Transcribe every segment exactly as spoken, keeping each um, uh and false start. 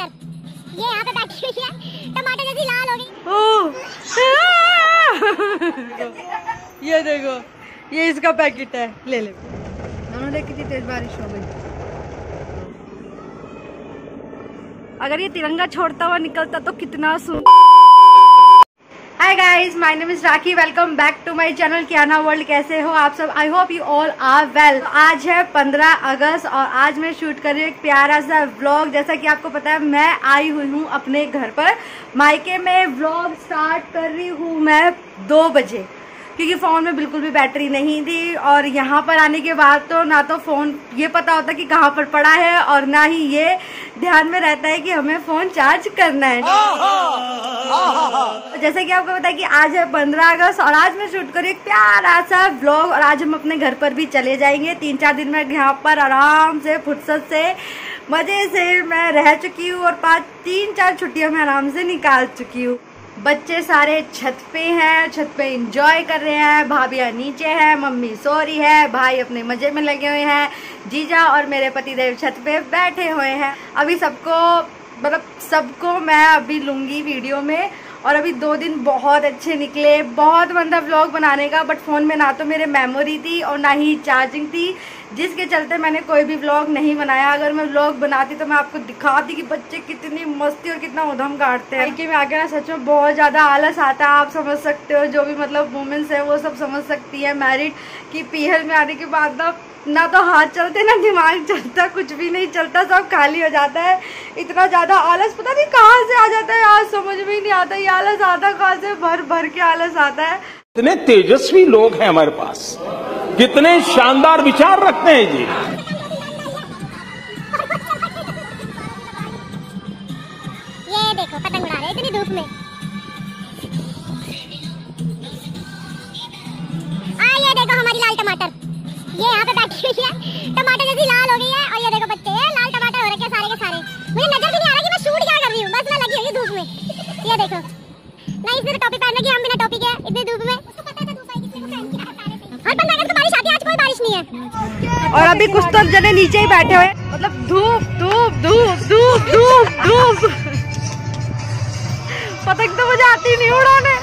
टमाटर, ये यहाँ पे बैठी हुई है, टमाटर जैसी लाल हो गई। ये देखो, ये इसका पैकेट है, ले ले। कितनी तेज बारिश हो गई। अगर ये तिरंगा छोड़ता हुआ निकलता तो कितना सुन। Hi guys, my name is Rakhi, welcome back to my channel Kiyana world. कैसे हो आप सब? I hope you all are well. आज है पंद्रह अगस्त और आज मैं शूट कर रही हूँ एक प्यारा सा व्लॉग। जैसा कि आपको पता है मैं आई हुई हूँ अपने घर पर, मायके में। व्लॉग स्टार्ट कर रही हूँ मैं दो बजे, क्योंकि फ़ोन में बिल्कुल भी बैटरी नहीं थी। और यहाँ पर आने के बाद तो ना तो फ़ोन ये पता होता कि कहाँ पर पड़ा है और ना ही ये ध्यान में रहता है कि हमें फ़ोन चार्ज करना है। जैसे कि आपको पता है कि आज है पंद्रह अगस्त और आज मैं शूट करी एक प्यारा सा व्लॉग। और आज हम अपने घर पर भी चले जाएंगे। तीन चार दिन में यहाँ पर आराम से फुर्सत से मज़े से मैं रह चुकी हूँ और पाँच तीन चार छुट्टियाँ मैं आराम से निकाल चुकी हूँ। बच्चे सारे छत पे हैं, छत पे इंजॉय कर रहे हैं। भाभियाँ नीचे हैं, मम्मी सो रही है, भाई अपने मज़े में लगे हुए हैं, जीजा और मेरे पतिदेव छत पे बैठे हुए हैं। अभी सबको मतलब सबको मैं अभी लूँगी वीडियो में। और अभी दो दिन बहुत अच्छे निकले, बहुत मतलब व्लॉग बनाने का, बट फ़ोन में ना तो मेरे मेमोरी थी और ना ही चार्जिंग थी, जिसके चलते मैंने कोई भी व्लॉग नहीं बनाया। अगर मैं व्लॉग बनाती तो मैं आपको दिखाती कि बच्चे कितनी मस्ती और कितना उधम काटते हैं। कि मैं आगे ना सच में बहुत ज़्यादा आलस आता है, आप समझ सकते हो, जो भी मतलब वुमेंस है वो सब समझ सकती है। मैरिड की पीहर में आने के बाद ना ना तो हाथ चलते ना दिमाग चलता, कुछ भी नहीं चलता, सब खाली हो जाता है। इतना ज़्यादा आलस पता नहीं कहाँ से आ जाता है यार, समझ में ही नहीं आता। ये आलस आता कहाँ से, भर भर के आलस आता है। इतने तेजस्वी लोग हैं हमारे पास, कितने शानदार विचार रखते हैं जी। ये देखो पतंग उड़ा रहे इतनी धूप में। आ ये देखो हमारी लाल टमाटर, ये यहाँ पे बैठी हुई है, टमाटर जैसी लाल हो गई है। और ये देखो बच्चे हैं, लाल टमाटर हो रखे हैं सारे के सारे। मुझे नजर भी नहीं आ रहा कि मैं शूट क्या कर रही हूँ, बस मैं लगी हुई धूप में। ये देखो ना, इसने तो टोपी पहन रखी, हम बिना टोपी के इतनी धूप में। उसको पता था धूप आएगी, इसलिए वो पहन के आया सारे से। और पंद्रह अगस्त को बारिश आती है, आज कोई बारिश नहीं है। और अभी कुछ तो जने नीचे ही बैठे हुए, मतलब धूप धूप धूप धूप धूप धूप। पतंग तो मुझे आती नहीं उड़ाने।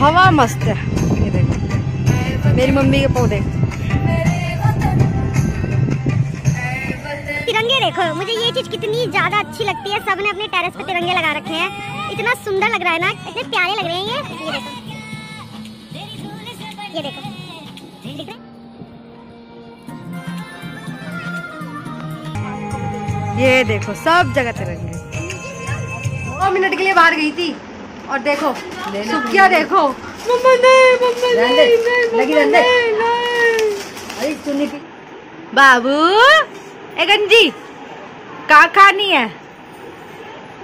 हवा मस्त है, ये देखो मेरी मम्मी के पौधे। तिरंगे देखो, मुझे ये चीज कितनी ज्यादा अच्छी लगती है। सबने अपने टेरेस पे तिरंगे लगा रखे हैं, इतना सुंदर लग रहा है ना, इतने प्यारे लग रहे हैं ये। ये देखो, ये देखो दिख रहा, ये देखो सब जगह तिरंगे। दो मिनट के लिए बाहर गई थी और देखो सुकिया, देखो मम्मा नहीं, मम्मा नहीं, लगी रहने अरे सुनी थी। बाबू ए गंजी, कहाँ खानी है,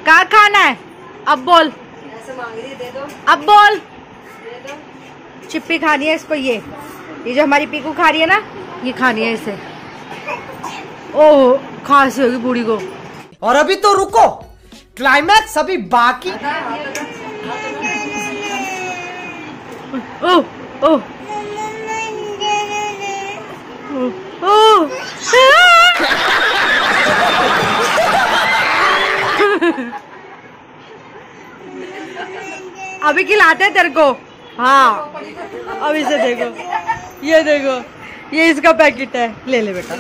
कहाँ खाना है, अब बोल। दे दो, अब बोल। चिप्पी खानी है इसको, ये ये जो हमारी पीकू खा रही है ना, ये खानी है इसे। ओह खांसी होगी बूढ़ी को। और अभी तो रुको, क्लाइमैक्स अभी बाकी। ओ, ओ, ओ, ओ। अभी खिलाते तेरे को। हाँ अब इसे देखो, ये देखो ये इसका पैकेट है, ले ले बेटा।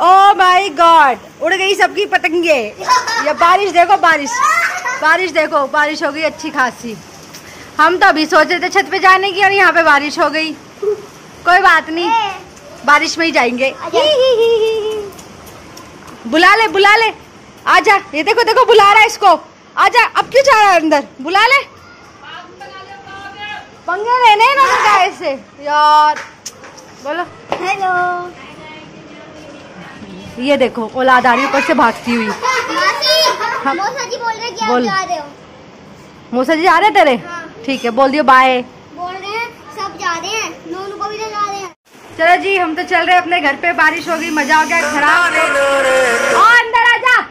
Oh my God, उड़ गई सबकी पतंगे। ये बारिश देखो, बारिश बारिश देखो, बारिश हो गई अच्छी खासी। हम तो अभी सोच रहे थे छत पे जाने की और यहाँ पे बारिश हो गई। कोई बात नहीं, बारिश में ही जाएंगे। ही ही ही ही। बुला ले बुला ले, आजा। ये देखो देखो बुला रहा है इसको, आजा। अब क्यों जा रहा है अंदर, बुला ले। पंगे लेने ना लगाए से यार। बोलो हेलो। ये देखो औलाद आ रही ऊपर से भागती हुई। हाँ। मौसा जी बोल रहे कि आप जा रहे हो। मौसा जी जा रहे तेरे? ठीक है बोल दियो बाय। बोल रहे हैं सब जा रहे हैं, नोनू को भी जा रहे हैं। चलो जी हम तो चल रहे हैं अपने घर पे। बारिश हो गई, मजा हो गया खराब। अंदर आ जा।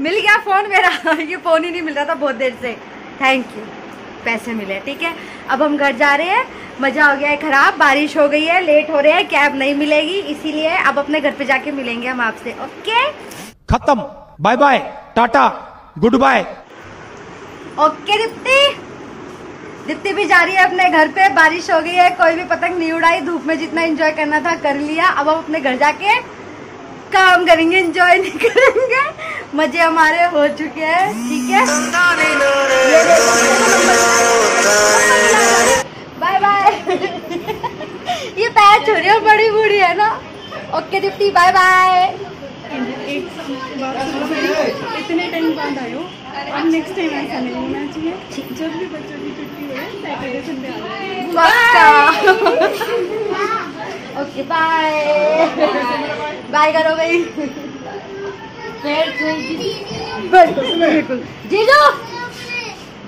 मिल गया फोन मेरा, ये फोन ही नहीं मिल रहा था बहुत देर से। Thank you. पैसे मिले। ठीक है, अब हम घर जा रहे हैं। मज़ा हो गया है ख़राब, बारिश हो गई है, लेट हो रहे हैं, कैब नहीं मिलेगी, इसीलिए अब अपने घर पे जाके मिलेंगे हम आपसे। ओके, खत्म, bye bye, tata, good bye. Okay Deepti, Deepti भी जा रही है अपने घर पे। बारिश हो गई है, कोई भी पतंग नहीं उड़ाई, धूप में जितना एंजॉय करना था कर लिया। अब हम अपने घर जाके काम करेंगे, एंजॉय नहीं करेंगे। मजे हमारे हो चुके हैं। ठीक है, बाय बाय। ये पैर छोड़ी और बड़ी बूढ़ी है ना। Okay Deepti, bye bye. इतने टाइम बाद आयो, अब नेक्स्ट टाइम ऐसा नहीं होना चाहिए। जब भी बच्चों की छुट्टी हो सैटरडे संडे आना। ओके बाय बाय करो भाई। बिल्कुल बिल्कुल जीजू,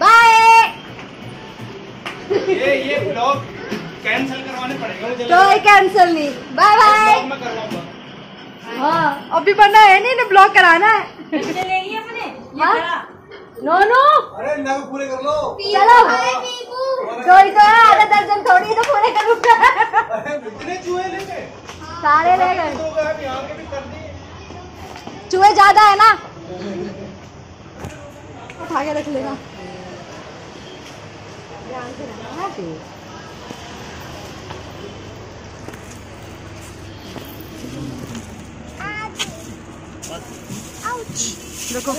बाय। ये ये ब्लॉग कैंसिल करवाने पड़ेगा। कोई कैंसिल नहीं, बाय बाय। मैं करवाऊंगा। हाँ, अभी बनना है नहीं, इन्हें ब्लॉग कराना है। चलेगी अपने नो नो। अरे ना पूरे कर लो। चलो कोई तो आधा दर्जन थोड़ी तो पूरे करूँगा। कितने चूहे ले गए? सारे ले गए। चूहे ज्यादा है ना, उठा के रख लेना। देखो,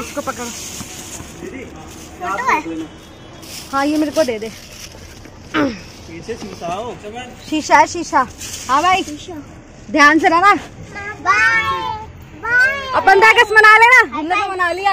इसको पकड़ो। हाँ, ये मेरे को दे दे। शीशा है, शीशा। हाँ भाई, ध्यान से रहना। अब पंद्रह अगस्त मना लेना, हमने तो मना लिया।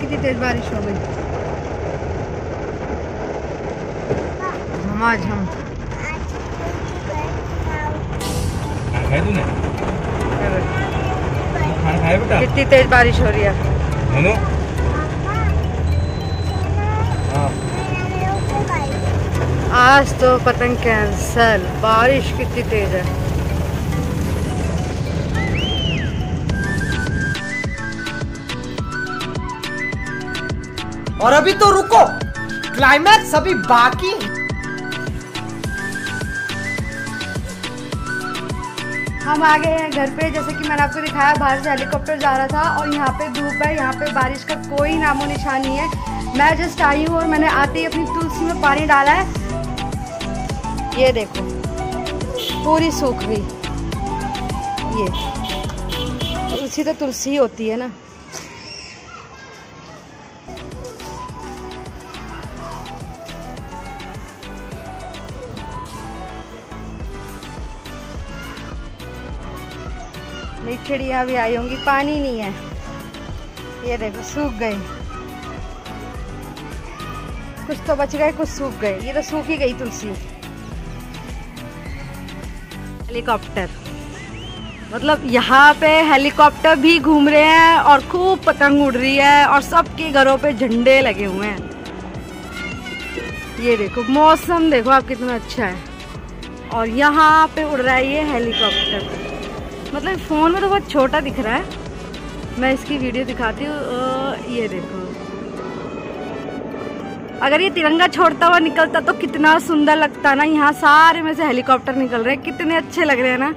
कितनी तेज बारिश हो गई। आज हम कितनी तेज बारिश हो रही है। आज तो पतंग कैंसल, बारिश कितनी तेज है। और अभी तो रुको, क्लाइमैक्स अभी बाकी। हम आ गए हैं घर पे। जैसे कि मैंने आपको दिखाया, बाहर से हेलीकॉप्टर जा रहा था और यहाँ पे धूप है, यहाँ पे बारिश का कोई नामो निशान नहीं है। मैं जस्ट आई हूँ और मैंने आते ही अपनी तुलसी में पानी डाला है। ये देखो, पूरी सूख गई। ये तुलसी तो तुलसी होती है ना। चिड़िया भी आई होंगी, पानी नहीं है। ये देखो, सूख गई। कुछ तो बच गए, कुछ सूख गए। ये तो सूख ही गई तुलसी। हेलीकॉप्टर, मतलब यहाँ पे हेलीकॉप्टर भी घूम रहे हैं और खूब पतंग उड़ रही है और सबके घरों पे झंडे लगे हुए हैं। ये देखो, मौसम देखो आप कितना अच्छा है। और यहाँ पे उड़ रहा है ये हेलीकॉप्टर। मतलब फ़ोन में तो बहुत छोटा दिख रहा है। मैं इसकी वीडियो दिखाती हूँ। ये देखो, अगर ये तिरंगा छोड़ता हुआ निकलता तो कितना सुंदर लगता ना। यहाँ सारे में से हेलीकॉप्टर निकल रहे हैं, कितने अच्छे लग रहे हैं ना।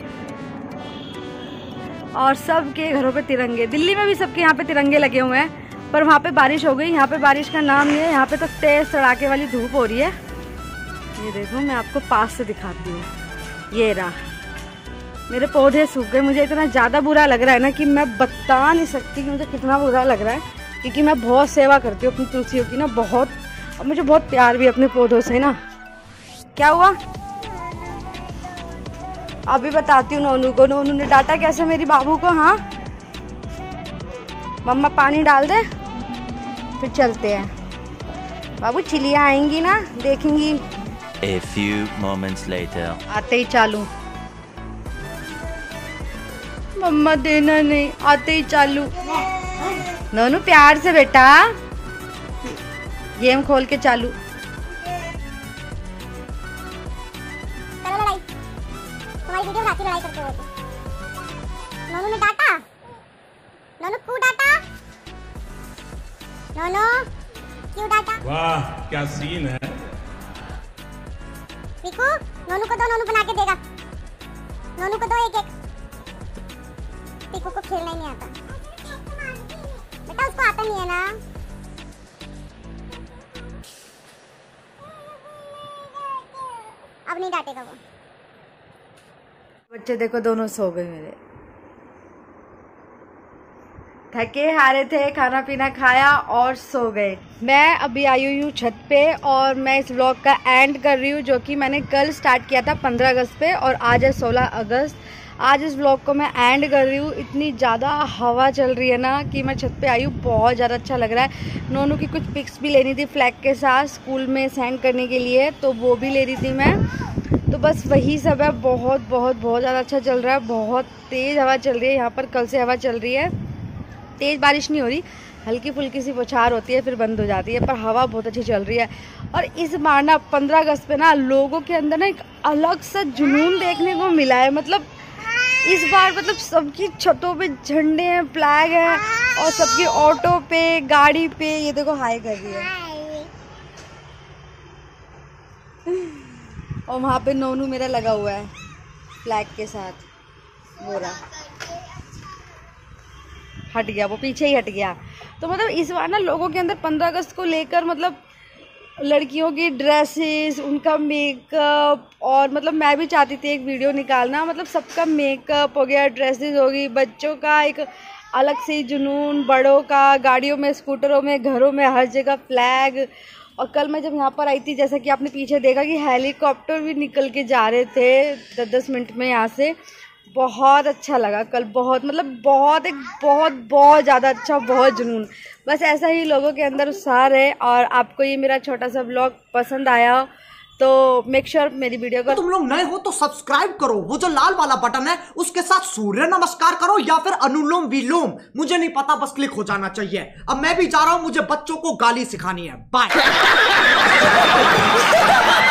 और सबके घरों पे तिरंगे, दिल्ली में भी सबके यहाँ पे तिरंगे लगे हुए हैं। पर वहाँ पे बारिश हो गई, यहाँ पे बारिश का नाम नहीं है। यहाँ पे तो तेज तड़ाके वाली धूप हो रही है। ये देखो, मैं आपको पास से दिखाती हूँ। ये रहा, मेरे पौधे सूख गए। मुझे इतना ज़्यादा बुरा लग रहा है ना कि मैं बता नहीं सकती कि मुझे कितना बुरा लग रहा है। क्योंकि मैं बहुत सेवा करती हूँ अपनी तुलसियों की ना, बहुत। और मुझे बहुत प्यार भी अपने पौधों से ना। क्या हुआ? अभी बताती हूँ नोनू को। नोनू ने डांटा कैसे मेरी बाबू को। हाँ मम्मा पानी डाल दे, फिर चलते हैं। बाबू चिड़िया आएंगी ना, देखेंगी। A few moments later. आते ही चालू। मम्मा देना नहीं, आते ही चालू। नोनू प्यार से बेटा, गेम खोल के चालू। वीडियो बनाती लड़ाई करते हो। नोनू ने डांटा, नोनू क्यों डांटा, नोनू क्यों डांटा? वाह क्या सीन है। पीकू नोनू को दो, नोनू बना के देगा। नोनू को दो एक एक। पीकू को खेलना ही नहीं आता बेटा, उसको आता नहीं है ना। अब नहीं डांटेगा वो। बच्चे देखो दोनों सो गए मेरे। थके हारे थे, खाना पीना खाया और सो गए। मैं अभी आई हुई हूँ छत पे और मैं इस व्लॉग का एंड कर रही हूँ, जो कि मैंने कल स्टार्ट किया था पंद्रह अगस्त पे और आज है सोलह अगस्त। आज इस व्लॉग को मैं एंड कर रही हूँ। इतनी ज़्यादा हवा चल रही है ना कि मैं छत पे आई हूँ, बहुत ज़्यादा अच्छा लग रहा है। नोनू की कुछ पिक्स भी लेनी थी फ्लैग के साथ स्कूल में सेंड करने के लिए, तो वो भी ले रही थी मैं। तो बस वही सब है। बहुत बहुत बहुत ज़्यादा अच्छा चल रहा है। बहुत तेज़ हवा चल रही है यहाँ पर, कल से हवा चल रही है। तेज़ बारिश नहीं हो रही, हल्की फुल्की सी बौछार होती है फिर बंद हो जाती है, पर हवा बहुत अच्छी चल रही है। और इस बार ना पंद्रह अगस्त पे ना लोगों के अंदर ना एक अलग सा जुनून देखने को मिला है। मतलब इस बार मतलब सबकी छतों पे झंडे हैं, फ्लैग हैं, और सबकी ऑटो पे, गाड़ी पे। ये देखो हाई कर रही है। और वहाँ पे नोनू मेरा लगा हुआ है फ्लैग के साथ। वो रहा, हट गया, वो पीछे ही हट गया। तो मतलब इस बार ना लोगों के अंदर पंद्रह अगस्त को लेकर मतलब लड़कियों की ड्रेसेस, उनका मेकअप, और मतलब मैं भी चाहती थी एक वीडियो निकालना। मतलब सबका मेकअप हो गया, ड्रेसेस हो गई, बच्चों का एक अलग से जुनून, बड़ों का, गाड़ियों में, स्कूटरों में, घरों में, हर जगह फ्लैग। और कल मैं जब यहाँ पर आई थी, जैसा कि आपने पीछे देखा कि हेलीकॉप्टर भी निकल के जा रहे थे दस दस मिनट में यहाँ से। बहुत अच्छा लगा कल, बहुत मतलब बहुत एक बहुत बहुत ज़्यादा अच्छा, बहुत जुनून। बस ऐसा ही लोगों के अंदर उत्साह रहे। और आपको ये मेरा छोटा सा व्लॉग पसंद आया तो मेक श्योर sure मेरी वीडियो को, तुम लोग नए हो तो सब्सक्राइब करो, वो जो लाल वाला बटन है उसके साथ सूर्य नमस्कार करो या फिर अनुलोम विलोम, मुझे नहीं पता, बस क्लिक हो जाना चाहिए। अब मैं भी जा रहा हूं, मुझे बच्चों को गाली सिखानी है। बाय।